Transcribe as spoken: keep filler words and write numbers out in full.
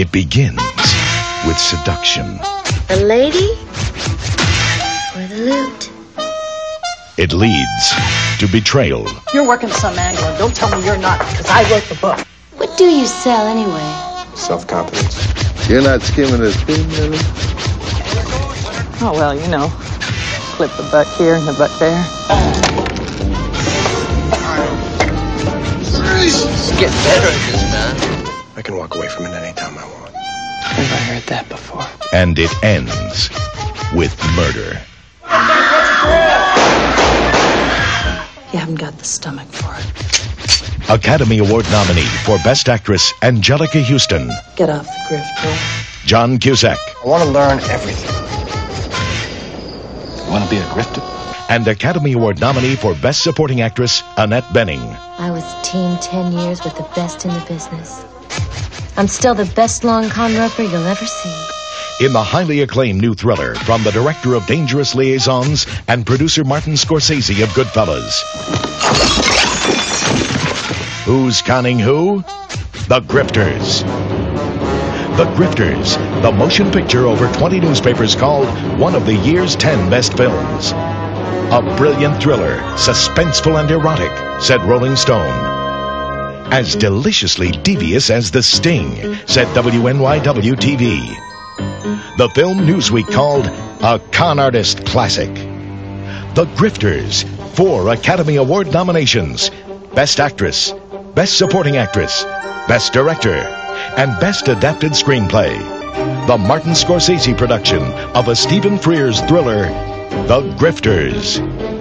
It begins with seduction. The lady or the loot? It leads to betrayal. You're working some angle. Don't tell me you're not, because I wrote the book. What do you sell anyway? Self-confidence. You're not skimming a cream, really? Oh, well, you know. Flip the butt here and the butt there. Seriously, get better at this, man. I can walk away from it anytime I want. Have I heard that before? And it ends with murder. You haven't got the stomach for it. Academy Award nominee for Best Actress, Anjelica Huston. Get off the grift, boy. John Cusack. I want to learn everything. You want to be a grifter? And Academy Award nominee for Best Supporting Actress, Annette Bening. I was a teen ten years with the best in the business. I'm still the best long con rapper you'll ever see. In the highly acclaimed new thriller from the director of Dangerous Liaisons and producer Martin Scorsese of Goodfellas. Who's conning who? The Grifters. The Grifters, the motion picture over twenty newspapers called one of the year's ten best films. A brilliant thriller, suspenseful and erotic, said Rolling Stone. As deliciously devious as The Sting, said W N Y W T V. The film Newsweek called a con artist classic. The Grifters, four Academy Award nominations: Best Actress, Best Supporting Actress, Best Director, and Best Adapted Screenplay. The Martin Scorsese production of a Stephen Frears thriller, The Grifters.